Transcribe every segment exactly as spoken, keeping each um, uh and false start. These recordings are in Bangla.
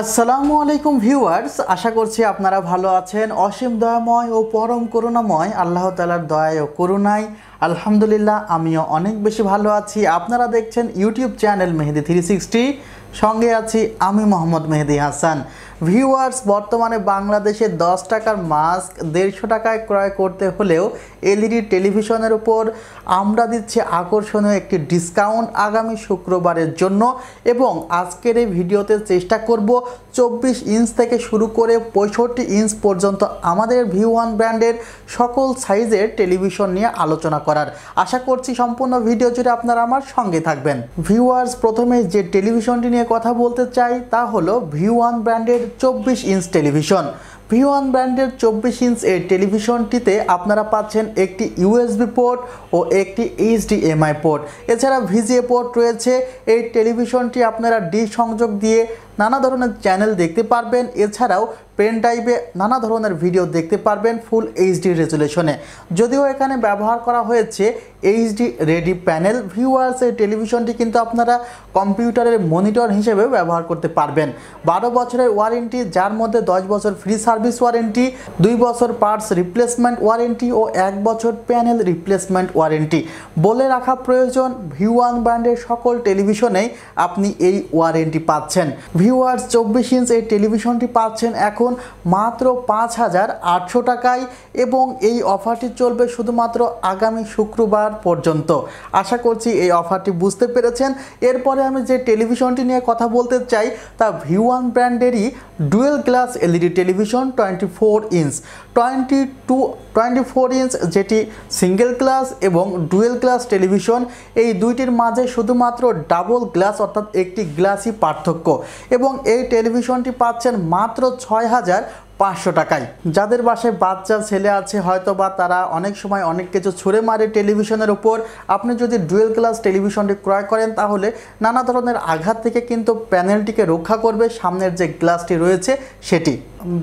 আসসালামুআলাইকুম ভিউয়ার্স, আশা করছি আপনারা ভালো আছেন। অসীম দয়াময় ও পরম করুণাময় আল্লাহ তাআলার দয়ায় ও করুণায় আলহামদুলিল্লাহ আমিও অনেক বেশি ভালো আছি। আপনারা দেখছেন YouTube channel Mehedi three sixty, সঙ্গে আছি আমি মোহাম্মদ মেহেদি হাসান। ভিউয়ার্স, বর্তমানে বাংলাদেশে দশ টাকার মাস্ক দেড়শো টাকায় ক্রয় করতে হলেও এলইডি টেলিভিশনের উপর আমরা দিচ্ছি আকর্ষণীয় একটি ডিসকাউন্ট আগামী শুক্রবারের জন্য। এবং আজকের এই ভিডিওতে চেষ্টা করব চব্বিশ ইঞ্চ থেকে শুরু করে পঁয়ষট্টি ইঞ্চ পর্যন্ত আমাদের ভিওয়ান ব্র্যান্ডের সকল সাইজের টেলিভিশন নিয়ে আলোচনা করার। আশা করছি সম্পূর্ণ ভিডিও জুড়ে আপনারা আমার সঙ্গে থাকবেন। ভিউয়ার্স, প্রথমে যে টেলিভিশনটি নিয়ে কথা বলতে চাই তা হলো ভিওয়ান ব্র্যান্ডের চব্বিশ ইঞ্চ টেলিভিশন। ভিওয়ান ব্র্যান্ডের চব্বিশ ইঞ্চ এই টেলিভিশনটিতে আপনারা পাচ্ছেন একটি ইউএসবি পোর্ট ও একটি এইচডিএমআই পোর্ট, এছাড়া ভিজিএ পোর্ট রয়েছে। এই টেলিভিশনটি আপনারা ডি সংযোগ দিয়ে নানা ধরনের চ্যানেল দেখতে পারবেন, এছাড়াও পেন ড্রাইভে নানা ধরনের ভিডিও দেখতে পারবেন ফুল এইচডি রেজুলেশনে। যদিও এখানে ব্যবহার করা হয়েছে এইচডি রেডি প্যানেল। ভিউয়ার্স, এই টেলিভিশনটি কিন্তু আপনারা কম্পিউটারের মনিটর হিসেবে ব্যবহার করতে পারবেন। বারো বছরের ওয়ারেন্টি, যার মধ্যে দশ বছর ফ্রি সার্ভিস ওয়ারেন্টি, দুই বছর পার্টস রিপ্লেসমেন্ট ওয়ারেন্টি ও এক বছর প্যানেল রিপ্লেসমেন্ট ওয়ারেন্টি। বলে রাখা প্রয়োজন, ভিওয়ান ব্র্যান্ডের সকল টেলিভিশনেই আপনি এই ওয়ারেন্টি পাচ্ছেন। ভিউয়ার্স, চব্বিশ ইঞ্চ এই টেলিভিশনটি পাচ্ছেন এখন মাত্র পাঁচ হাজার আটশো টাকায় এবং এই অফারটি চলবে শুধুমাত্র আগামী শুক্রবার পর্যন্ত। আশা করছি এই অফারটি বুঝতে পেরেছেন। এরপরে আমি যে টেলিভিশনটি নিয়ে কথা বলতে চাই তা ভিওয়ান ব্র্যান্ডেরই dual glass LED television twenty four inch twenty two twenty four inch যেটি সিঙ্গেল গ্লাস এবং ডুয়েল গ্লাস টেলিভিশন, এই দুইটির মাঝে শুধুমাত্র ডাবল গ্লাস অর্থাৎ একটি গ্লাসই পার্থক্য। এবং এই টেলিভিশনটি পাচ্ছেন মাত্র ছয় হাজার পাঁচশো টাকায়। যাদের বাসায় বাচ্চা ছেলে আছে হয়তো বা তারা অনেক সময় অনেক কিছু ছুঁড়ে মারে টেলিভিশনের উপর। আপনি যদি ডুয়েল গ্লাস টেলিভিশনটি ক্রয় করেন তাহলে নানা ধরনের আঘাত থেকে কিন্তু প্যানেলটিকে রক্ষা করবে সামনের যে গ্লাসটি রয়েছে সেটি।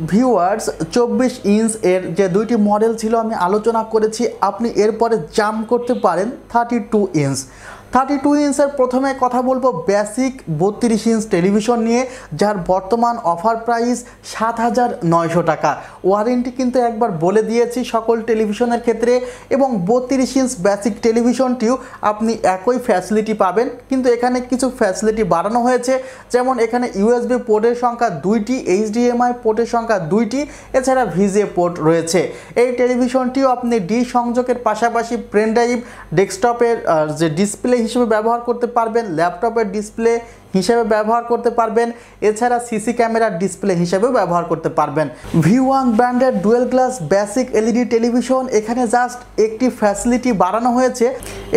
ভিউয়ার্স, চব্বিশ ইঞ্চ এর যে দুইটি মডেল ছিল আমি আলোচনা করেছি, আপনি এরপরে জাম্প করতে পারেন thirty two inch thirty two ইঞ্চের প্রথমে কথা বলবো বেসিক বত্রিশ ইঞ্চ টেলিভিশন নিয়ে, যার বর্তমান অফার প্রাইস সাত হাজার নয়শো টাকা। ওয়ারেন্টি কিন্তু একবার বলে দিয়েছি সকল টেলিভিশনের ক্ষেত্রে। এবং বত্রিশ ইঞ্চ বেসিক টেলিভিশনটিও আপনি একই ফ্যাসিলিটি পাবেন, কিন্তু এখানে কিছু ফ্যাসিলিটি বাড়ানো হয়েছে। যেমন এখানে ইউএসবি পোর্টের সংখ্যা দুইটি, এইচডিএমআই পোর্টের সংখ্যা দুইটি, এছাড়া ভিজিএ পোর্ট রয়েছে। এই টেলিভিশনটিও আপনি ডি সংযোগের পাশাপাশি পেন ড্রাইভ, ডেস্কটপের যে ডিসপ্লে হিসেবে ব্যবহার করতে পারবেন, ল্যাপটপের ডিসপ্লে হিসেবে ব্যবহার করতে পারবেন, এছাড়া সিসি ক্যামেরার ডিসপ্লে হিসেবে ব্যবহার করতে পারবেন। ভিওয়ান ব্র্যান্ডের dual glass basic LED television, এখানে জাস্ট একটি ফ্যাসিলিটি বাড়ানো হয়েছে।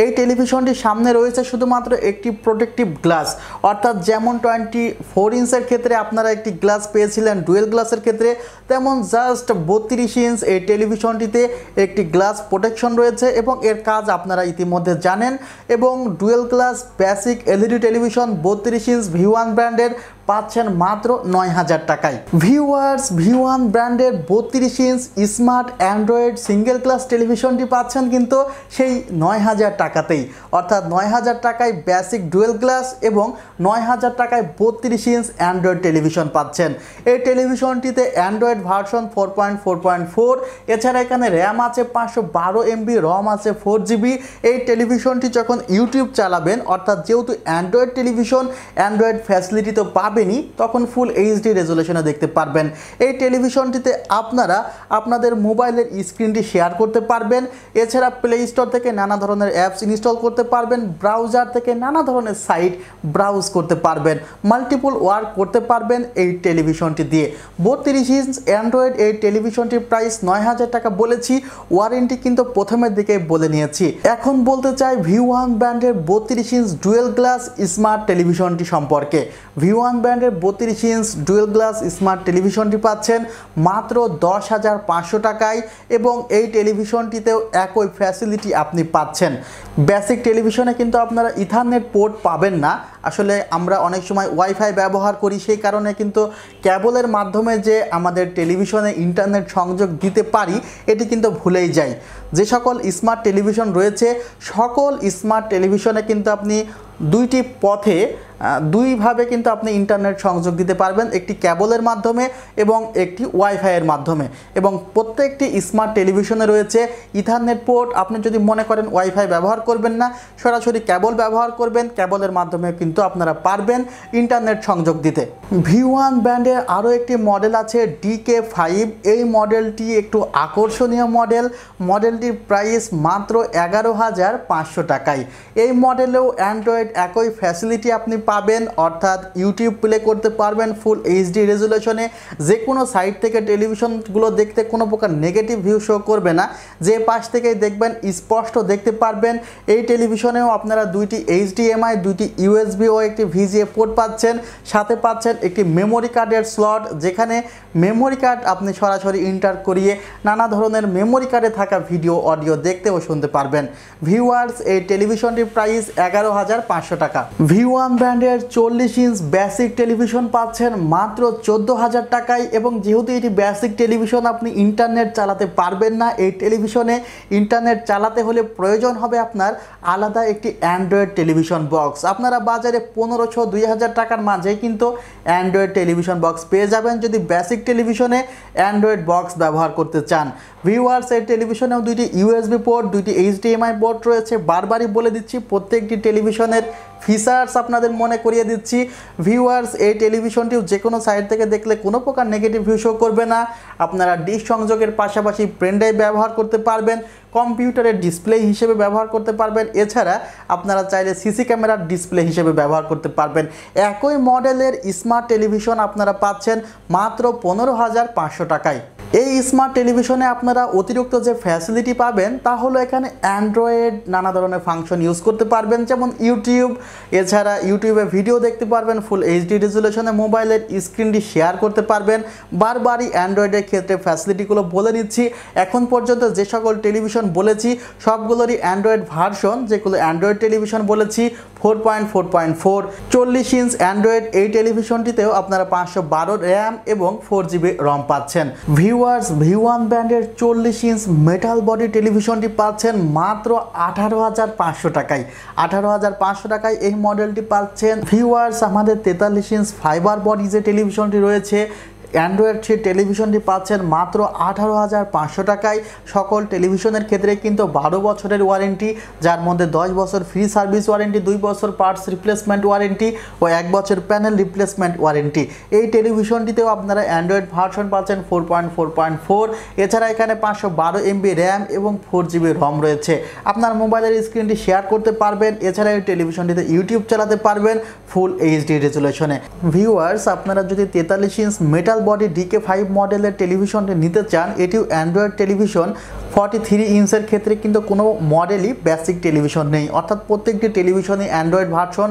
এই টেলিভিশনটির সামনে রয়েছে শুধুমাত্র একটি প্রোটেক্টিভ গ্লাস, অর্থাৎ যেমন টোয়েন্টি ফোর ইঞ্চের ক্ষেত্রে আপনারা একটি গ্লাস পেয়েছিলেন ডুয়েল গ্লাসের ক্ষেত্রে, তেমন জাস্ট বত্রিশ ইঞ্চ এই টেলিভিশনটিতে একটি গ্লাস প্রোটেকশন রয়েছে এবং এর কাজ আপনারা ইতিমধ্যে জানেন। এবং dual glass basic LED television বত্রিশ ভিওয়ান ব্র্যান্ডের পাচ্ছেন মাত্র নয় হাজার টাকায়। ভিউয়ার্স, ভিওয়ান ব্র্যান্ডের বত্রিশ inch smart Android single glass টেলিভিশনটি পাচ্ছেন কিন্তু সেই নয় হাজার টাকাতেই, অর্থাৎ নয় হাজার টাকায় বেসিক ডুয়েল গ্লাস এবং নয় হাজার টাকায় বত্রিশ ইঞ্চ অ্যান্ড্রয়েড টেলিভিশন পাচ্ছেন। এই টেলিভিশনটিতে Android version four point four point four এছাড়া এখানে র্যাম আছে পাঁচশো বারো এমবি, রম আছে ফোর জিবি। এই টেলিভিশনটি যখন ইউটিউব চালাবেন, অর্থাৎ যেহেতু অ্যান্ড্রয়েড টেলিভিশন অ্যান্ড্রয়েড ফ্যাসিলিটি তো পাবেনই, তখন ফুল এইচডি রেজুলেশনে দেখতে পারবেন। এই টেলিভিশনটিতে আপনারা আপনাদের মোবাইলের স্ক্রিনটি শেয়ার করতে পারবেন, এছাড়া প্লে স্টোর থেকে নানা ধরনের অ্যাপস ইনস্টল করতে পারবেন, ব্রাউজার থেকে নানা ধরনের সাইট ব্রাউজ করতে পারবেন, মাল্টিপল ওয়ার্ক করতে পারবেন এই টেলিভিশনটি দিয়ে। বত্রিশ ইঞ্চ অ্যান্ড্রয়েড এই টেলিভিশনটির প্রাইস নয় হাজার টাকা বলেছি, ওয়ারেন্টি কিন্তু প্রথমের দিকে বলে নিয়েছি। এখন বলতে চাই ভিওয়ান ব্র্যান্ডের বত্রিশ ইঞ্চ ডুয়েল গ্লাস স্মার্ট টেলিভিশনটি সম্পর্কে। ভিওয়ান ব্র্যান্ডের বত্রিশ ইঞ্চ ডুয়েল গ্লাস স্মার্ট টেলিভিশনটি পাচ্ছেন মাত্র দশ হাজার পাঁচশো টাকায় এবং এই টেলিভিশনটিতেও একই ফ্যাসিলিটি আপনি পাচ্ছেন। বেসিক টেলিভিশনে কিন্তু আপনারা ইথারনেট পোর্ট পাবেন না। আসলে আমরা অনেক সময় ওয়াইফাই ব্যবহার করি, সেই কারণে কিন্তু কেবলের মাধ্যমে যে আমাদের টেলিভিশনে ইন্টারনেট সংযোগ দিতে পারি এটি কিন্তু ভুলেই যাই। যে সকল স্মার্ট টেলিভিশন রয়েছে সকল স্মার্ট টেলিভিশনে কিন্তু আপনি দুইটি পথে दुई भावे किन्तु आपनि इंटरनेट संयोग दिते पारबेन एकटी केबलेर माध्यमे एबं एकटी वाईफाइएर माध्यमे एबं प्रत्येकटी स्मार्ट टेलिभिशने रयेछे इथारनेट पोर्ट। आपनि जोदि मने करेन वाईफाई व्यवहार करबेन ना सरासरि केबल व्यवहार करबेन केबलेर माध्यमे किन्तु आपनारा पारबेन इंटरनेट संयोग दिते। ভিওয়ান ব্র্যান্ডের আরও একটি মডেল আছে ডি কে ফাইভ। এই মডেলটি একটু আকর্ষণীয় মডেল। মডেলটির প্রাইস মাত্র এগারো হাজার পাঁচশো টাকায়। এই মডেলেও অ্যান্ড্রয়েড একই ফ্যাসিলিটি আপনি পাবেন, অর্থাৎ ইউটিউব প্লে করতে পারবেন ফুল এইচডি রেজুলেশনে, যে কোনো সাইট থেকে টেলিভিশনগুলো দেখতে কোনো প্রকার নেগেটিভ ভিউ শো করবে না, যে পাশ থেকেই দেখবেন স্পষ্ট দেখতে পারবেন। এই টেলিভিশনেও আপনারা দুইটি এইচডিএমআই, দুইটি ইউএসবি ও একটি ভিজিএ পোর্ট পাচ্ছেন, সাথে পাচ্ছেন একটি মেমোরি কার্ডের স্লট, যেখানে মেমোরি কার্ড আপনি সরাসরি ইন্টার করিয়ে নানা ধরনের মেমোরি কার্ডে থাকা ভিডিও অডিও দেখতে ও শুনতে পারবেন। ভিউয়ার্স, এই টেলিভিশনটির প্রাইস এগারো হাজার পাঁচশো টাকা। ভিওয়ান ব্র্যান্ডের চল্লিশ ইঞ্চ বেসিক টেলিভিশন পাচ্ছেন মাত্র চোদ্দ হাজার টাকায়, এবং যেহেতু এটি বেসিক টেলিভিশন আপনি ইন্টারনেট চালাতে পারবেন না। এই টেলিভিশনে ইন্টারনেট চালাতে হলে প্রয়োজন হবে আপনার আলাদা একটি অ্যান্ড্রয়েড টেলিভিশন বক্স। আপনারা বাজারে পনেরোশো দুই হাজার টাকার মাঝে কিন্তু অ্যান্ড্রয়েড টেলিভিশন বক্স পেয়ে যাবেন যদি বেসিক টেলিভিশনে অ্যান্ড্রয়েড বক্স ব্যবহার করতে চান। ভিউয়ার্স, এই টেলিভিশনেও দুইটি ইউএসবি পোর্ট, দুইটি এইচডিএমআই পোর্ট রয়েছে। বারবারই বলে দিচ্ছি প্রত্যেকটি টেলিভিশনের ফিচার্স আপনাদের মনে করিয়ে দিচ্ছি। ভিউয়ার্স, এই টেলিভিশনটিও যে কোনো সাইড থেকে দেখলে কোনো প্রকার নেগেটিভ ভিউ শো করবে না। আপনারা ডিশ সংযোগের পাশাপাশি পেন ড্রাইভ ব্যবহার করতে পারবেন, কম্পিউটারের ডিসপ্লে হিসেবে ব্যবহার করতে পারবেন, এছাড়া আপনারা চাইলে সিসি ক্যামেরার ডিসপ্লে হিসেবে ব্যবহার করতে পারবেন। একই মডেলের স্মার্ট টেলিভিশন আপনারা পাচ্ছেন মাত্র পনেরো হাজার পাঁচশো টাকায়। এই স্মার্ট টেলিভিশনে আপনারা অতিরিক্ত যে ফ্যাসিলিটি পাবেন তা হলো এখানে অ্যান্ড্রয়েড নানা ধরনের ফাংশন ইউজ করতে পারবেন, যেমন ইউটিউব, এছাড়া ইউটিউবে ভিডিও দেখতে পারবেন ফুল এইচডি রেজুলেশনে, মোবাইলের স্ক্রিনটি শেয়ার করতে পারবেন। বারবারই অ্যান্ড্রয়েডের ক্ষেত্রে ফ্যাসিলিটিগুলো বলে নিচ্ছি। এখন পর্যন্ত যে সকল টেলিভিশন বলেছি সবগুলোরই অ্যান্ড্রয়েড ভার্সন, যেগুলো অ্যান্ড্রয়েড টেলিভিশন বলেছি four point four point four চল্লিশ ইঞ্চ অ্যান্ড্রয়েড। এই টেলিভিশনটিতেও আপনারা পাঁচশো বারো র্যাম এবং ফোর জিবি রম পাচ্ছেন। ভিউ ভিওয়ান ব্র্যান্ডের চল্লিশ ইঞ্চ মেটাল বডি টেলিভিশনটি পাচ্ছেন মাত্র আঠারো হাজার পাঁচশো টাকায়। আঠারো হাজার পাঁচশো টাকায় এই মডেলটি পাচ্ছেন। ভিউয়ার্স, আমাদের তেতাল্লিশ ইঞ্চ ফাইবার বডি যে টেলিভিশনটি রয়েছে অ্যান্ড্রয়েড থ্রি টেলিভিশনটি পাচ্ছেন মাত্র আঠারো হাজার পাঁচশো টাকায়। সকল টেলিভিশনের ক্ষেত্রে কিন্তু বারো বছরের ওয়ারেন্টি, যার মধ্যে দশ বছর ফ্রি সার্ভিস ওয়ারেন্টি, দুই বছর পার্টস রিপ্লেসমেন্ট ওয়ারেন্টি ও এক বছর প্যানেল রিপ্লেসমেন্ট ওয়ারেন্টি। এই টেলিভিশনটিতেও আপনারা অ্যান্ড্রয়েড ভার্সন পাচ্ছেন four point four point four এছাড়া এখানে পাঁচশো বারো এমবি র্যাম এবং ফোর জিবি রম রয়েছে। আপনার মোবাইলের স্ক্রিনটি শেয়ার করতে পারবেন, এছাড়া এই টেলিভিশনটিতে ইউটিউব চালাতে পারবেন ফুল এইচডি রেজুলেশনে। ভিউয়ার্স, আপনারা যদি তেতাল্লিশ inch metal body D K five মডেলের টেলিভিশনটি নিতে চান, এটিও অ্যান্ড্রয়েড টেলিভিশন। ফর্টি থ্রি ইঞ্চের ক্ষেত্রে কিন্তু কোনো মডেলই বেসিক টেলিভিশন নেই, অর্থাৎ প্রত্যেকটি টেলিভিশনই অ্যান্ড্রয়েড ভার্সন,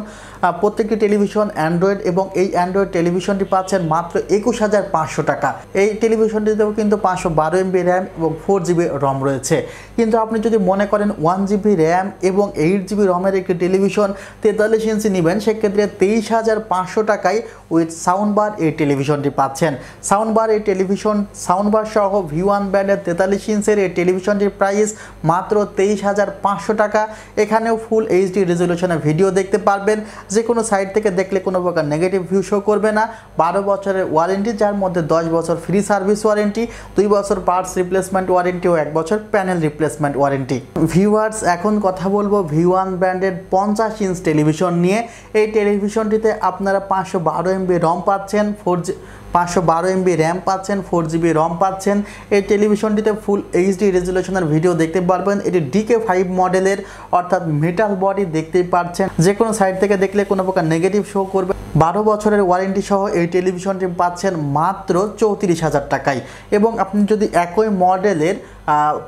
প্রত্যেকটি টেলিভিশন অ্যান্ড্রয়েড, এবং এই অ্যান্ড্রয়েড টেলিভিশনটি পাচ্ছেন মাত্র একুশ হাজার পাঁচশো টাকা। এই টেলিভিশনটিতেও কিন্তু পাঁচশো বারো এমবি র্যাম এবং ফোর জিবি রম রয়েছে। কিন্তু আপনি যদি মনে করেন ওয়ান জিবি র্যাম এবং এইট জিবি রমের একটি টেলিভিশন তেতাল্লিশ ইঞ্চি নেবেন, সেক্ষেত্রে তেইশ হাজার পাঁচশো টাকায় উইথ সাউন্ড বার এই টেলিভিশনটি পাচ্ছেন। সাউন্ড বার এই টেলিভিশন সাউন্ড বার সহ ভিওয়ান ব্র্যান্ডের তেতাল্লিশ ইঞ্চের এই টেলিভিশনটির প্রাইস মাত্র তেইশ হাজার পাঁচশো টাকা। এখানেও ফুল এইচডি রেজুলেশনে ভিডিও দেখতে পারবেন, যে কোনো সাইট থেকে দেখলে কোনো প্রকার নেগেটিভ ভিউ শো করবে না। বারো বছরের ওয়ারেন্টি, যার মধ্যে দশ বছর ফ্রি সার্ভিস ওয়ারেন্টি, দুই বছর পার্টস রিপ্লেসমেন্ট ওয়ারেন্টি ও এক বছর প্যানেল রিপ্লেসমেন্ট ওয়ারেন্টি। ভিউয়ার্স, এখন কথা বলবো ভিওয়ান ব্র্যান্ডের পঞ্চাশ ইঞ্চ টেলিভিশন নিয়ে। এই টেলিভিশনটিতে আপনারা পাঁচশো বারো এমবি রম পাচ্ছেন, ফোর জি পাঁচশো বারো এমবি র্যাম পাচ্ছেন, ফোর জিবি রম পাচ্ছেন। এই টেলিভিশনটিতে ফুল এইচডি রেজুলেশনের ভিডিও দেখতে পারবেন। এটি ডিকে ফাইভ মডেলের, অর্থাৎ মেটাল বডি দেখতেই পাচ্ছেন, যে কোনো সাইড থেকে দেখলে কোনো প্রকার নেগেটিভ শো করবে। বারো বছরের ওয়ারেন্টি সহ এই টেলিভিশনটি পাচ্ছেন মাত্র চৌত্রিশ হাজার টাকায়। এবং আপনি যদি একই মডেলের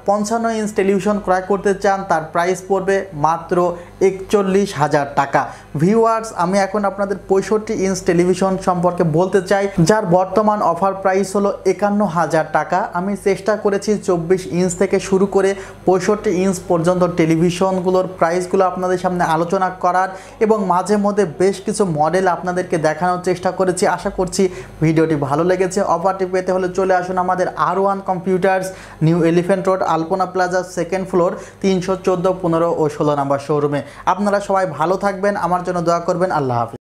পঞ্চান্ন ইঞ্চ টেলিভিশন ক্রয় করতে চান, তার প্রাইস পড়বে মাত্র একচল্লিশ হাজার টাকা। ভিউয়ার্স, আমি এখন আপনাদের পঁয়ষট্টি ইঞ্চ টেলিভিশন সম্পর্কে বলতে চাই, যার বর্তমান অফার প্রাইস হলো একান্ন হাজার টাকা। আমি চেষ্টা করেছি চব্বিশ ইঞ্চ থেকে শুরু করে পঁয়ষট্টি ইঞ্চ পর্যন্ত টেলিভিশনগুলোর প্রাইসগুলো আপনাদের সামনে আলোচনা করার, এবং মাঝে মধ্যে বেশ কিছু মডেল আপনাদেরকে দেখানোর চেষ্টা করেছি। আশা করছি ভিডিওটি ভালো লেগেছে। অফারটি পেতে হলে চলে আসুন আমাদের R one computers, new elephant road, Alpana plaza, second floor, তিনশো চোদ্দো পনেরো ও ষোলো নম্বর শোরুমে। আপনারা সবাই ভালো থাকবেন, আমার জন্য দোয়া করবেন। আল্লাহ হাফিজ।